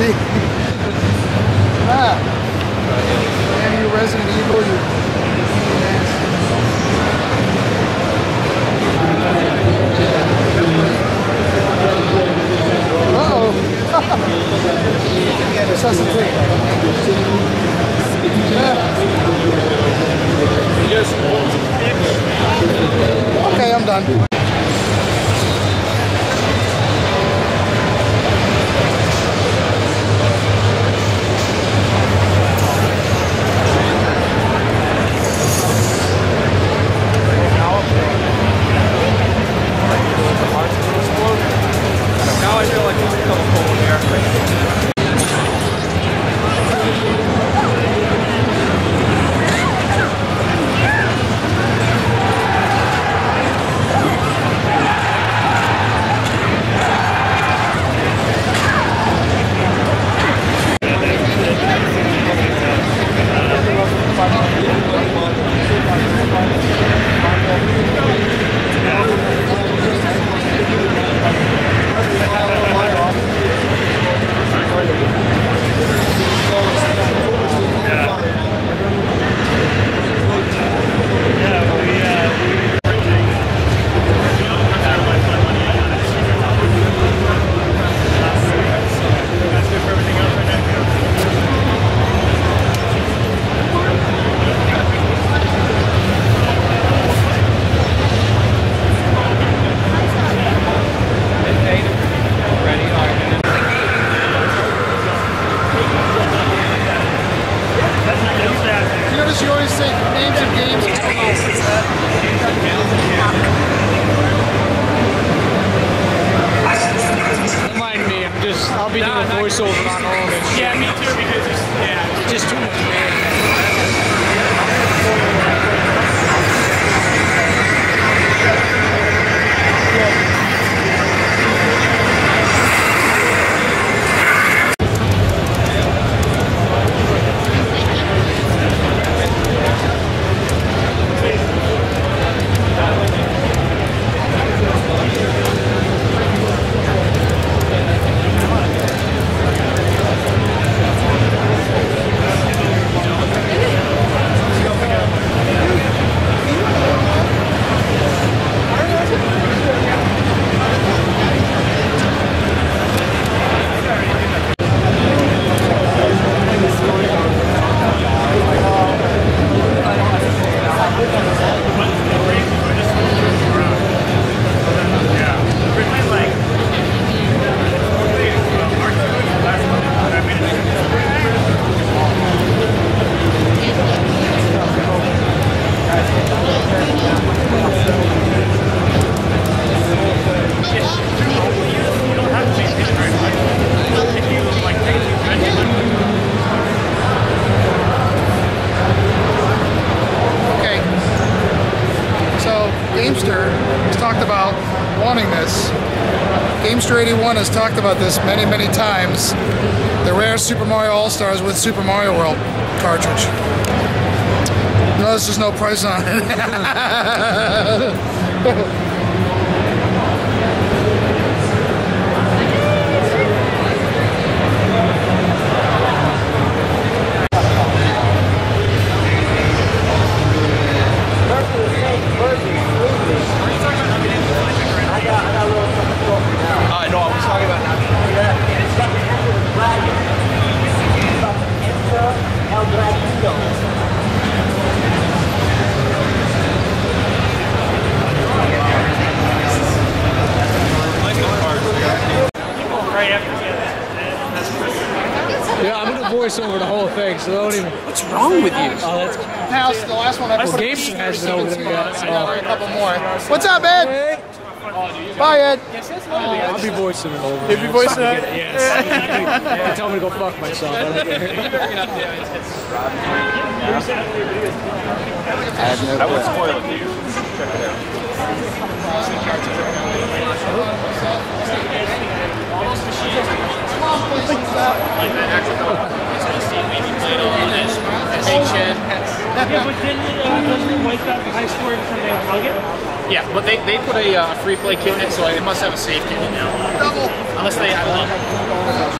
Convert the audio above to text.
see. Damn, you Resident Evil, you. Okay, I'm done. I'll be doing voiceover on all of it. Yeah, me too, because it's, yeah, it's just too much, Gamester81 has talked about this many, many times. The rare Super Mario All-Stars with Super Mario World cartridge. Notice there's no price on it. Over the whole thing, so don't even. What's wrong with you? Oh, that's now the last one. I put Gamester hasn't over there yet. So a couple more. What's up, Ed? Bye, Ed. I'll be voicing it over. You'll be voicing it. Yes. They tell me to go fuck myself. I would spoil it for you. Check it out. Yeah, but didn't White Bat High Score someday plug it? Yeah, but they put a free play kit in it, so they must have a safe kit in now. Unless they have one.